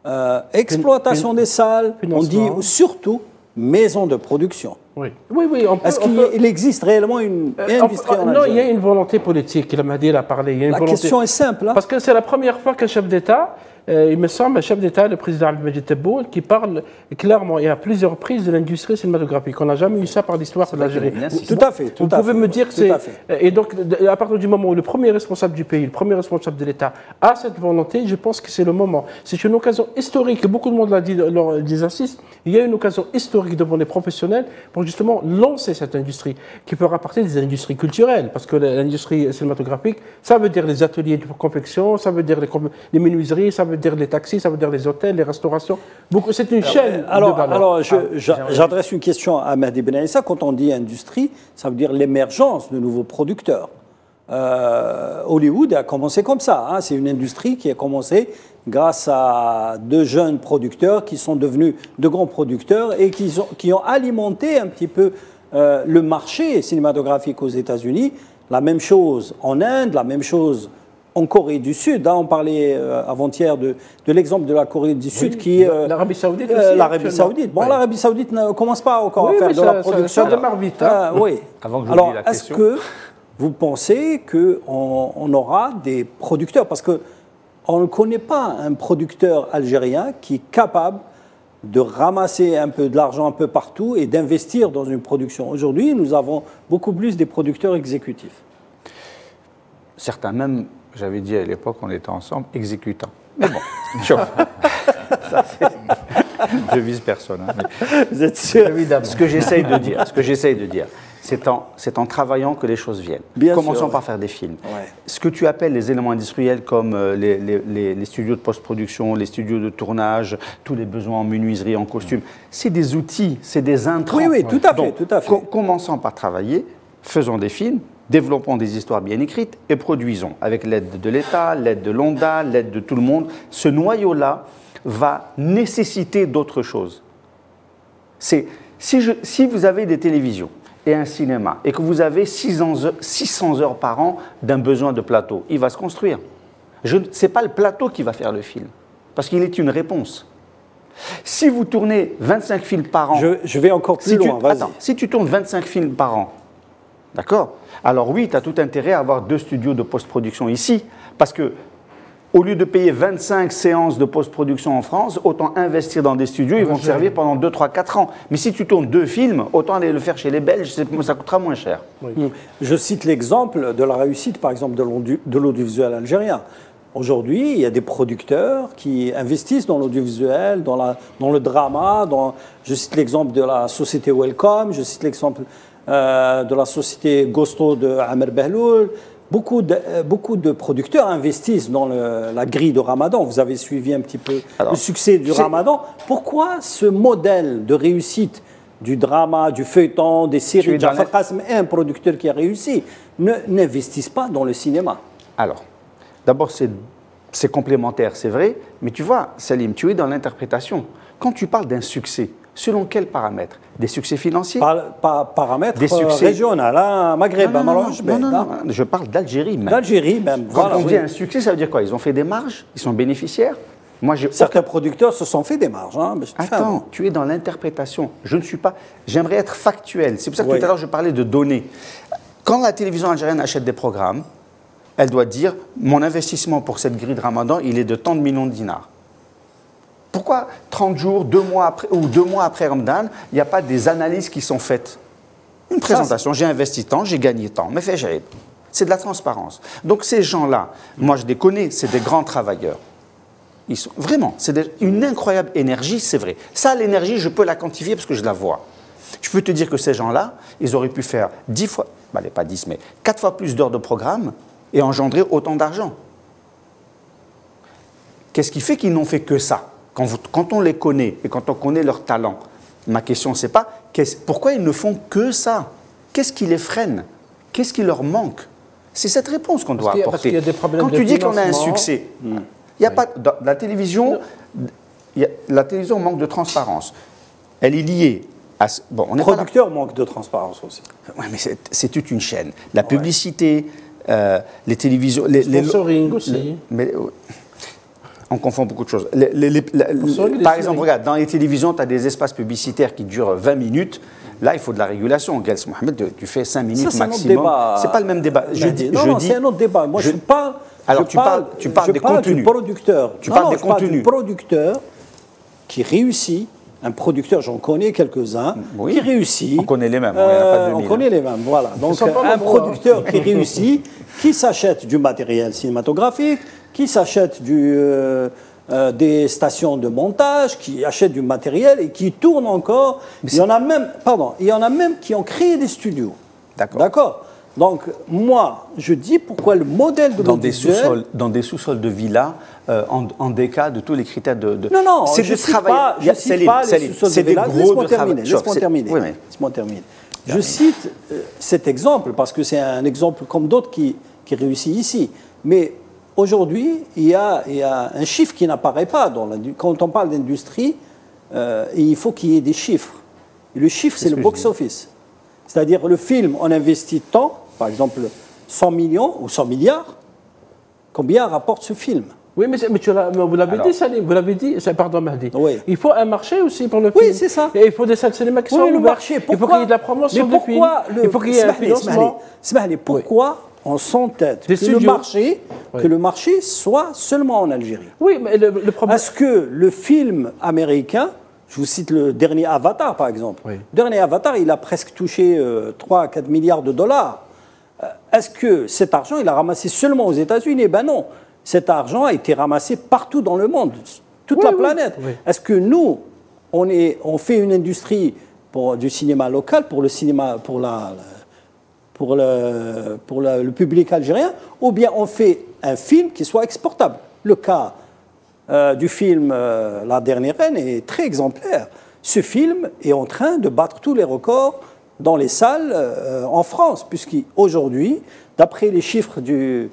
euh, exploitation une, une, des salles, on dit surtout maison de production. Oui, oui, oui. Est-ce qu'il peut... existe réellement une euh, industrie en Algérie? Non, il y a une volonté politique, la Mehdi a parlé. Il y a une la volonté... question est simple. Hein? Parce que c'est la première fois qu'un chef d'État, euh, il me semble, un chef d'État, le président Abdelmadjid Tebboune, qui parle clairement et à plusieurs reprises de l'industrie cinématographique. On n'a jamais eu ça par l'histoire de l'Algérie. Tout à fait. Tout Vous à pouvez fait, me dire que c'est... Et donc, à partir du moment où le premier responsable du pays, le premier responsable de l'État a cette volonté, je pense que c'est le moment. C'est une occasion historique. Beaucoup de monde l'a dit lors des assises. Il y a une occasion historique devant les professionnels pour justement lancer cette industrie qui fera partie des industries culturelles, parce que l'industrie cinématographique, ça veut dire les ateliers de confection, ça veut dire les, les menuiseries, ça veut dire les taxis, ça veut dire les hôtels, les restaurations. C'est une alors, chaîne alors, de valeur. Alors, j'adresse ah, une question à Mehdi Benaïssa. Quand on dit industrie, ça veut dire l'émergence de nouveaux producteurs. Euh, Hollywood a commencé comme ça. Hein. C'est une industrie qui a commencé grâce à deux jeunes producteurs qui sont devenus de grands producteurs et qui, sont, qui ont alimenté un petit peu euh, le marché cinématographique aux États-Unis. La même chose en Inde, la même chose en Corée du Sud. Hein. On parlait euh, avant-hier de, de l'exemple de la Corée du Sud oui, qui... Euh, L'Arabie Saoudite aussi. L'Arabie Saoudite. Bon, ouais. L'Arabie Saoudite ne commence pas encore oui, à faire de ça, la production. Ça, ça démarre vite. Hein. Euh, oui. Avant que je Alors, est-ce que vous pensez qu'on on aura des producteurs? Parce que on ne connaît pas un producteur algérien qui est capable de ramasser un peu de l'argent un peu partout et d'investir dans une production. Aujourd'hui, nous avons beaucoup plus des producteurs exécutifs. Certains même, j'avais dit à l'époque, on était ensemble, exécutants. Mais bon, ça, je vise personne. Hein, mais... Vous êtes sûr? Évidemment. Ce que j'essaye de dire, ce que j'essaye de dire, c'est en, en travaillant que les choses viennent. Bien Commençons sûr, ouais. par faire des films. Ouais. Ce que tu appelles les éléments industriels comme les, les, les, les studios de post-production, les studios de tournage, tous les besoins en menuiserie, en costume, ouais. c'est des outils, c'est des intrants. Oui, oui, tout à fait. Donc, tout à fait. Com commençons par travailler, faisons des films, développons des histoires bien écrites et produisons, avec l'aide de l'État, l'aide de l'ONDA, l'aide de tout le monde. Ce noyau-là va nécessiter d'autres choses. Si, je, si vous avez des télévisions, et un cinéma, et que vous avez six cents heures par an d'un besoin de plateau, il va se construire. Ce n'est pas le plateau qui va faire le film, parce qu'il est une réponse. Si vous tournez vingt-cinq films par an... Je, je vais encore plus si loin, vas-y. Si tu tournes vingt-cinq films par an, d'accord? Alors oui, tu as tout intérêt à avoir deux studios de post-production ici, parce que au lieu de payer vingt-cinq séances de post-production en France, autant investir dans des studios, ils vont te servir pendant deux, trois, quatre ans. Mais si tu tournes deux films, autant aller le faire chez les Belges, ça coûtera moins cher. Oui. Je cite l'exemple de la réussite, par exemple, de l'audiovisuel algérien. Aujourd'hui, il y a des producteurs qui investissent dans l'audiovisuel, dans, la, dans le drama. Dans, je cite l'exemple de la société Welcome, je cite l'exemple euh, de la société Ghosto de Amar Behloul. Beaucoup de, beaucoup de producteurs investissent dans le, la grille de Ramadan. Vous avez suivi un petit peu Alors, le succès du Ramadan. Pourquoi ce modèle de réussite du drama, du feuilleton, des séries, Jafar Qasim est un producteur qui a réussi, n'investissent pas dans le cinéma? Alors, d'abord, c'est complémentaire, c'est vrai. Mais tu vois, Salim, tu es dans l'interprétation. Quand tu parles d'un succès, selon quels paramètres? Des succès financiers? Par, par, Paramètres des succès... régionaux, là, Maghreb, non, non, non, non, non, non, non. Je parle d'Algérie même. D'Algérie même. Quand voilà, on oui. dit un succès, ça veut dire quoi? Ils ont fait des marges? Ils sont bénéficiaires? Moi, Certains aucun... producteurs se sont fait des marges. Hein, mais Attends, fin. tu es dans l'interprétation. Je ne suis pas... J'aimerais être factuel. C'est pour ça que oui. tout à l'heure, je parlais de données. Quand la télévision algérienne achète des programmes, elle doit dire « Mon investissement pour cette grille de Ramadan, il est de tant de millions de dinars ». Pourquoi trente jours, deux mois après, ou deux mois après Ramadan, il n'y a pas des analyses qui sont faites? Une présentation, j'ai investi tant, j'ai gagné tant, mais fait j'ai. C'est de la transparence. Donc ces gens-là, moi je les connais, c'est des grands travailleurs. Ils sont, vraiment, c'est une incroyable énergie, c'est vrai. Ça, l'énergie, je peux la quantifier parce que je la vois. Je peux te dire que ces gens-là, ils auraient pu faire dix fois, bah, pas dix, mais quatre fois plus d'heures de programme et engendrer autant d'argent. Qu'est-ce qui fait qu'ils n'ont fait que ça? Quand, vous, quand on les connaît et quand on connaît leur talent, ma question c'est pas -ce, pourquoi ils ne font que ça? Qu'est-ce qui les freine? Qu'est-ce qui leur manque? C'est cette réponse qu'on doit qu a, apporter. Qu quand tu dis qu'on a un succès, mmh. y a oui. pas, dans, la, télévision, y a, la télévision manque de transparence. Elle est liée à... Bon, on Les producteurs manquent de transparence aussi. Oui, mais c'est toute une chaîne. La ouais. publicité, euh, les télévisions... Les, le sponsoring les, aussi. Les, mais, On confond beaucoup de choses. Les, les, les, les, par exemple, regarde, dans les télévisions, tu as des espaces publicitaires qui durent vingt minutes. Là, il faut de la régulation. Gels Mohamed, tu fais cinq minutes ça, maximum. C'est pas le même débat. Je, non, je non, c'est un autre débat. Moi, je, je parle. Alors, je tu parles, tu parles je des parle contenus. Du producteur. Tu non, parles non, des je contenus. Parle du producteur qui réussit. Un producteur, j'en connais quelques-uns, oui. qui réussit. On connaît les mêmes. Euh, on, pas on connaît les mêmes, voilà. Donc, un producteur qui réussit, qui s'achète du matériel cinématographique, qui s'achète euh, euh, des stations de montage, qui achète du matériel et qui tourne encore. Il y en a même, pardon, il y en a même qui ont créé des studios. D'accord. D'accord. Donc, moi, je dis pourquoi le modèle de l'audiovisuel... Dans des sous-sols de villas, euh, en, en des cas de tous les critères de... de... Non, non, je ne cite travail... pas, je cite libre, pas les sous-sols de villas. Laisse-moi terminer, laisse-moi terminer. Oui, mais... laisse terminer. Je cite euh, cet exemple, parce que c'est un exemple comme d'autres qui, qui réussit ici. Mais aujourd'hui, il, il y a un chiffre qui n'apparaît pas. Dans la, quand on parle d'industrie, euh, il faut qu'il y ait des chiffres. Et le chiffre, c'est ce le box-office. C'est-à-dire, le film, on investit tant... Par exemple, cent millions ou cent milliards, combien rapporte ce film? Oui, mais, mais, tu mais vous l'avez dit, Salim, vous l'avez dit, pardon, Mehdi. Oui. Il faut un marché aussi pour le film. Oui, c'est ça. Et il faut des salles de cinéma qui oui, sont le marché. Pourquoi, il faut qu'il y ait de la promotion du film. Le, il faut qu'il y ait un financement. Pourquoi oui. on s'entête que, oui. que le marché soit seulement en Algérie? Oui, mais le, le problème... Est-ce que le film américain... Je vous cite le dernier Avatar, par exemple. Oui. Le dernier Avatar, il a presque touché euh, trois à quatre milliards de dollars. Est-ce que cet argent, il a ramassé seulement aux États-Unis? Ben non, cet argent a été ramassé partout dans le monde, toute oui, la oui, planète. Oui. Est-ce que nous, on, est, on fait une industrie pour, du cinéma local, pour le cinéma, pour, la, pour, le, pour la, le public algérien, ou bien on fait un film qui soit exportable? Le cas euh, du film euh, La Dernière Reine est très exemplaire. Ce film est en train de battre tous les records dans les salles euh, en France, puisqu'aujourd'hui, d'après les chiffres du,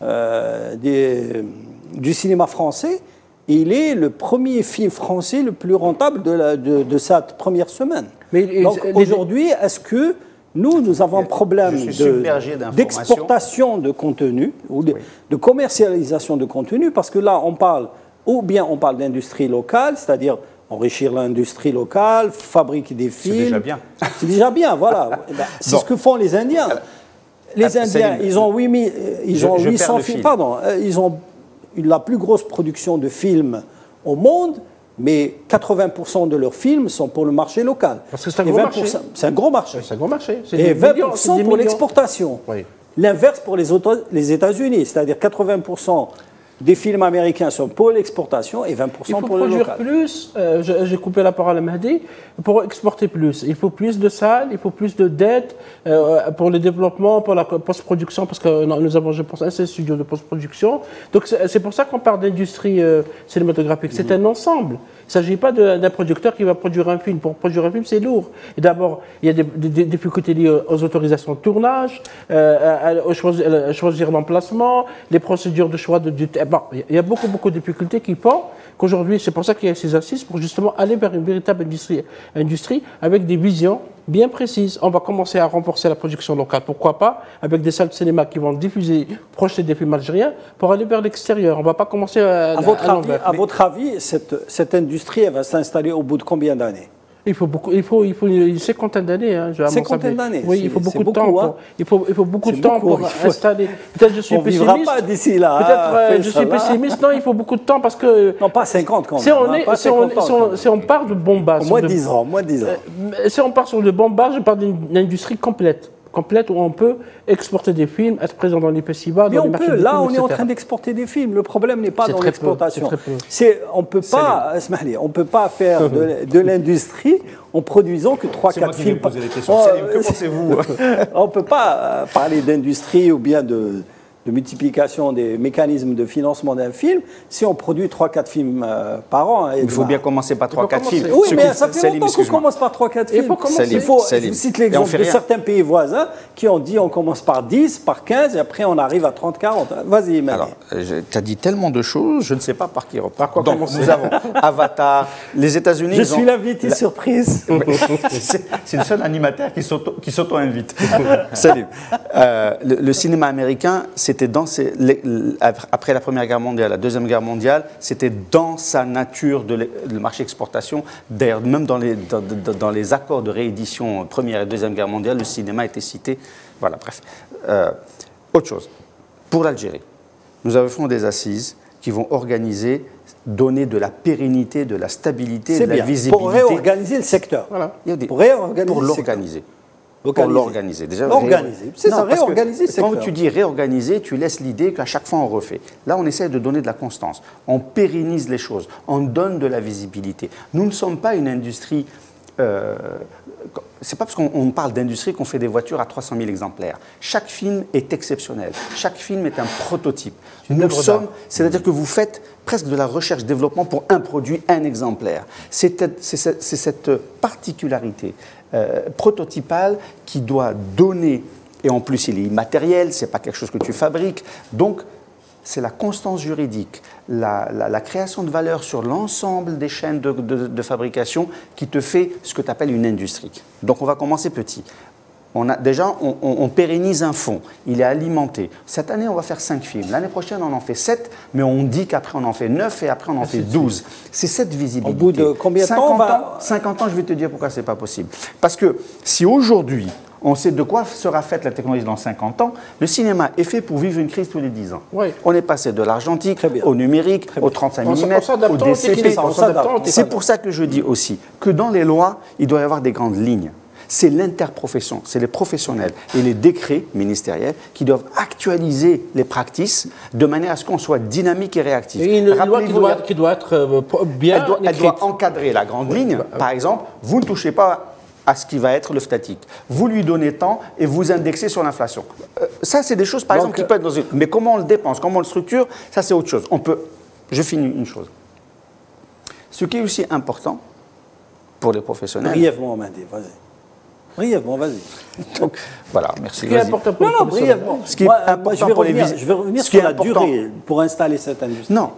euh, des, du cinéma français, il est le premier film français le plus rentable de, la, de, de sa première semaine. Mais, donc aujourd'hui, est-ce que nous, nous avons un problème d'exportation de, de contenu ou de, oui. de commercialisation de contenu? Parce que là, on parle, ou bien on parle d'industrie locale, c'est-à-dire... enrichir l'industrie locale, fabriquer des films. C'est déjà bien. C'est déjà bien, voilà. C'est ce que font les Indiens. Les Indiens, ils ont huit mille, ils ont huit cents films. Pardon, ils ont la plus grosse production de films au monde, mais quatre-vingts pour cent de leurs films sont pour le marché local. Parce que c'est un gros marché. C'est un gros marché. C'est un gros marché. Et vingt pour cent pour l'exportation. L'inverse pour les États-Unis, c'est-à-dire quatre-vingts pour cent. Des films américains sont pour l'exportation et vingt pour cent pour le local. Il faut produire plus, euh, j'ai coupé la parole à Mehdi, pour exporter plus. Il faut plus de salles, il faut plus de dettes euh, pour le développement, pour la post-production, parce que non, nous avons, je pense, un studio de post-production. Donc c'est pour ça qu'on parle d'industrie euh, cinématographique. C'est mmh. un ensemble. Il ne s'agit pas d'un producteur qui va produire un film. Pour produire un film, c'est lourd. D'abord, il y a des, des, des difficultés liées aux autorisations de tournage, euh, à, à choisir, à choisir l'emplacement, les procédures de choix de... de bon, il y a beaucoup, beaucoup de difficultés qui font qu'aujourd'hui, c'est pour ça qu'il y a ces assises, pour justement aller vers une véritable industrie, industrie avec des visions bien précises. On va commencer à renforcer la production locale, pourquoi pas, avec des salles de cinéma qui vont diffuser, projeter des films algériens pour aller vers l'extérieur. On ne va pas commencer à... À votre à, à avis, à votre avis cette, cette industrie, elle va s'installer au bout de combien d'années? Il faut beaucoup, il faut, il faut une cinquantaine d'années. Hein, cinquantaine d'années. Oui, il faut beaucoup de temps. Beaucoup, pour, hein. il, faut, il faut beaucoup de temps beaucoup, pour faut... installer. Peut-être je suis on pessimiste. On ne vivra pas d'ici là. Peut-être euh, je suis là. pessimiste. Non, il faut beaucoup de temps parce que. Non, pas cinquante quand même. Si on, est, si on, ans, si on, si on part de Bombay. Moins dix ans, moins dix ans. Euh, si on part sur le Bombay, je parle d'une industrie complète. complète où on peut exporter des films, être présent dans les festivals, dans les marchés de films, là, on est en train d'exporter des films. Le problème n'est pas dans l'exportation. On ne peut pas faire de, de l'industrie en produisant que trois quatre films. Par... Oh, que pensez-vous? On ne peut pas parler d'industrie ou bien de, de multiplication des mécanismes de financement d'un film si on produit trois quatre films euh, par an. Il faut bien commencer par trois quatre films. Oui, Ce mais ça fait longtemps qu'on commence par trois quatre films. Il faut commencer. Il faut, je vous cite l'exemple de certains pays voisins qui ont dit on commence par dix, par quinze, et après on arrive à trente quarante. Vas-y, Mehdi. Alors, tu as dit tellement de choses, je ne sais pas par qui repart. Quoi Donc, nous avons Avatar, les États-Unis. Je suis l'invité la... surprise. C'est le seul animateur qui s'auto-invite. Salut. Euh, le, le cinéma américain, c'est c'était dans ses, les, après la Première Guerre mondiale, la Deuxième Guerre mondiale, c'était dans sa nature de le marché exportation. D'ailleurs, même dans les, dans, dans les accords de réédition Première et Deuxième Guerre mondiale, le cinéma était cité. Voilà, bref. Euh, autre chose. Pour l'Algérie, nous avons des assises qui vont organiser, donner de la pérennité, de la stabilité, de bien. la visibilité. Pour réorganiser le secteur. Voilà. Il y a des... Pour réorganiser Pour l'organiser. Pour l'organiser. Déjà, organiser. C'est ça, réorganiser. Quand tu dis réorganiser, tu laisses l'idée qu'à chaque fois on refait. Là, on essaie de donner de la constance. On pérennise les choses. On donne de la visibilité. Nous ne sommes pas une industrie... Euh, c'est pas parce qu'on parle d'industrie qu'on fait des voitures à trois cent mille exemplaires. Chaque film est exceptionnel. Chaque film est un prototype. Nous sommes, c'est-à-dire que vous faites presque de la recherche-développement pour un produit, un exemplaire. C'est cette particularité euh, prototypale qui doit donner, et en plus il est immatériel, c'est pas quelque chose que tu fabriques, donc c'est la constance juridique, la, la, la création de valeur sur l'ensemble des chaînes de, de, de fabrication qui te fait ce que tu appelles une industrie. Donc on va commencer petit. On a, déjà, on, on, on pérennise un fonds, il est alimenté. Cette année, on va faire cinq films. L'année prochaine, on en fait sept, mais on dit qu'après, on en fait neuf et après, on en fait douze. C'est cette visibilité. Au bout de combien de temps on va... cinquante ans, je vais te dire pourquoi ce n'est pas possible. Parce que si aujourd'hui, on sait de quoi sera faite la technologie dans cinquante ans. Le cinéma est fait pour vivre une crise tous les dix ans. Oui. On est passé de l'argentique au numérique, au trente-cinq millimètres, au D C P. C'est pour ça que je dis aussi que dans les lois, il doit y avoir des grandes lignes. C'est l'interprofession, c'est les professionnels et les décrets ministériels qui doivent actualiser les pratiques de manière à ce qu'on soit dynamique et réactif. Et une loi qui doit, qui doit être bien elle doit, elle doit encadrer la grande ligne. Par exemple, vous ne touchez pas à ce qui va être le statique. Vous lui donnez tant et vous indexez sur l'inflation. Euh, ça, c'est des choses, par donc, exemple, qui peuvent être dans une... Mais comment on le dépense, comment on le structure, ça, c'est autre chose. On peut... Je finis une chose. Ce qui est aussi important pour les professionnels... Brièvement, Mehdi, vas-y. Brièvement, vas-y. Donc, voilà, merci. Ce qui est important pour non, non, brièvement. Ce qui est moi, important moi, je vais pour revenir, les... Je vais revenir ce sur la important. durée pour installer cette industrie. Non,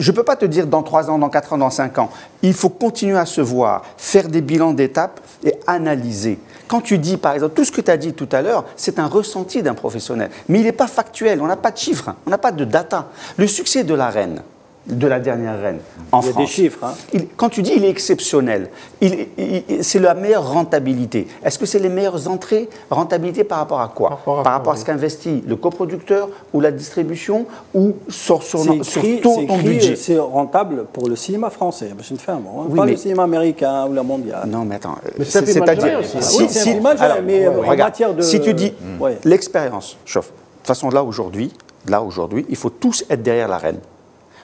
je ne peux pas te dire dans trois ans, dans quatre ans, dans cinq ans. Il faut continuer à se voir, faire des bilans d'étapes et analyser. Quand tu dis, par exemple, tout ce que tu as dit tout à l'heure, c'est un ressenti d'un professionnel. Mais il n'est pas factuel, on n'a pas de chiffres, on n'a pas de data. Le succès de la reine, de la dernière reine en France. Il y a des chiffres. Hein. Il, quand tu dis il est exceptionnel, c'est la meilleure rentabilité. Est-ce que c'est les meilleures entrées? Rentabilité par rapport à quoi? Par rapport à, par rapport à, à ce qu'investit le coproducteur ou la distribution ou sur, sur, écrit, sur ton, ton budget. C'est rentable pour le cinéma français. Je ne fais un mot. Hein. Oui, pas mais, le cinéma américain ou la mondiale. Non, mais attends. C'est-à-dire... Si, si, ouais, ouais. Regarde, de... si tu dis hum. ouais. l'expérience, chauffe. De toute façon, là, aujourd'hui, aujourd il faut tous être derrière la reine.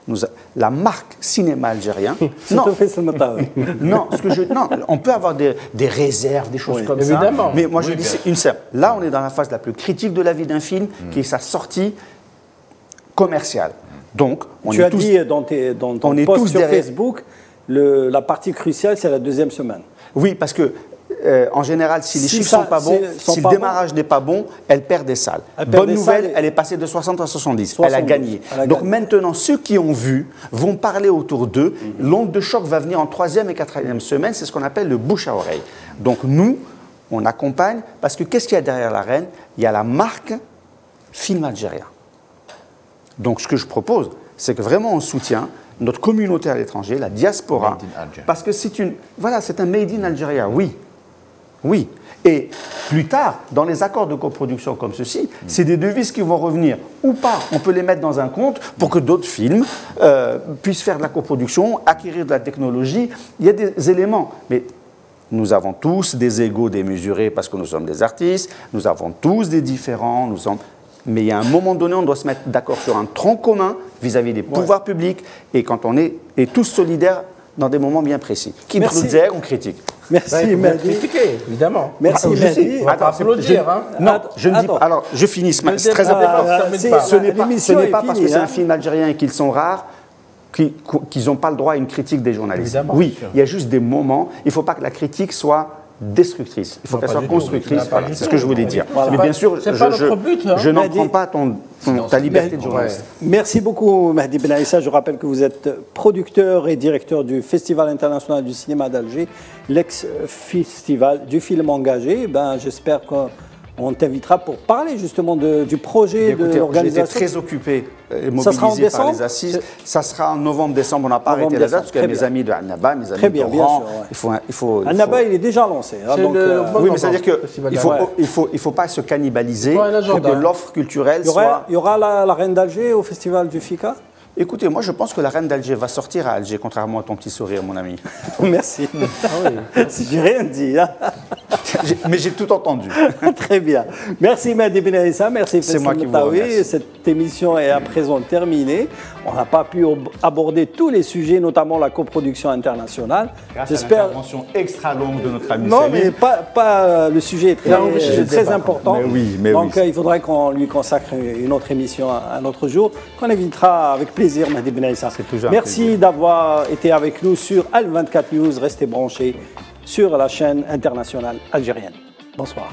Nous a, la marque cinéma algérien. Non. non, ce que je, non, on peut avoir des, des réserves, des choses oui, comme évidemment. ça. Mais moi, oui, je dis c'est une simple. Là, on est dans la phase la plus critique de la vie d'un film, mmh. qui est sa sortie commerciale. Donc, on tu est as tous, dit dans tes, dans ton on post est tous sur derrière. Facebook, le, la partie cruciale, c'est la deuxième semaine. Oui, parce que. Euh, en général, si les si chiffres ne sont pas bons, sont si pas le démarrage n'est pas bon, elle perd des salles. Elle Bonne des nouvelle, salles et... elle est passée de soixante à soixante-dix. soixante-dix. Elle a gagné. Elle a Donc gagné. maintenant, ceux qui ont vu vont parler autour d'eux. Mm-hmm. L'onde de choc va venir en troisième et quatrième semaine. C'est ce qu'on appelle le bouche à oreille. Donc nous, on accompagne parce que qu'est-ce qu'il y a derrière la reine? Il y a la marque Film Algérien. Donc ce que je propose, c'est que vraiment on soutient notre communauté à l'étranger, la diaspora. Parce que c'est une... Voilà, c'est un Made in Algeria, oui. Oui. Et plus tard, dans les accords de coproduction comme ceci, c'est des devises qui vont revenir ou pas. On peut les mettre dans un compte pour que d'autres films euh, puissent faire de la coproduction, acquérir de la technologie. Il y a des éléments. Mais nous avons tous des égos démesurés parce que nous sommes des artistes. Nous avons tous des différents. Nous sommes... Mais il y a un moment donné, on doit se mettre d'accord sur un tronc commun vis-à-vis des pouvoirs ouais. publics. Et quand on est, est tous solidaires dans des moments bien précis. Qui brûlait, on critique. Merci, ouais, Mehdi. Critiquer, évidemment. Merci, ah, Mehdi. Attends, applaudir. Hein. Non, attends, je ne dis pas. Alors, je finis. C'est très important. Ah, ce n'est pas, ce n'est pas parce que c'est un film algérien et qu'ils sont rares qu'ils n'ont pas le droit à une critique des journalistes. Évidemment, oui, il y a juste des moments. Il ne faut pas que la critique soit destructrice. Il faut qu'elle soit constructrice. Voilà, c'est ce que je voulais dire. Voilà. Mais bien sûr, je, je, je n'en prends pas ton, ton, ta liberté de journaliste. Merci beaucoup, Mehdi Benaïssa. Je rappelle que vous êtes producteur et directeur du Festival international du cinéma d'Alger, l'ex-festival du film engagé. Ben, j'espère que On t'invitera pour parler justement de, du projet. Écoutez, de l'organisation. J'étais très occupé et mobilisé par les assises. Ça sera en novembre-décembre. On n'a pas arrêté les dates parce que mes amis de Annaba, mes amis de Oran, il faut, il faut. Annaba, il est déjà lancé. Hein, donc, euh, oui, mais c'est-à-dire qu'il ne faut, ouais. il faut, il faut pas se cannibaliser pour que l'offre culturelle il y aura, soit. Il y aura la, la Reine d'Alger au festival du FICA. Écoutez, moi je pense que la Reine d'Alger va sortir à Alger, contrairement à ton petit sourire, mon ami. Merci. Ah oui. J'ai rien dit. Hein. Mais j'ai tout entendu. Très bien. Merci Mehdi Benaïssa, merci Faïçal Metaoui. Cette émission est à présent terminée. On n'a pas pu aborder tous les sujets, notamment la coproduction internationale. Grâce à l'intervention extra longue de notre ami. Non, Salim. mais pas, pas. Le sujet est très, non, est très important. Mais oui, mais Donc oui. il faudrait qu'on lui consacre une autre émission un autre jour, qu'on évitera avec plaisir. Plaisir, Mehdi Benaïssa. Merci d'avoir été avec nous sur A L vingt-quatre News. Restez branchés sur la chaîne internationale algérienne. Bonsoir.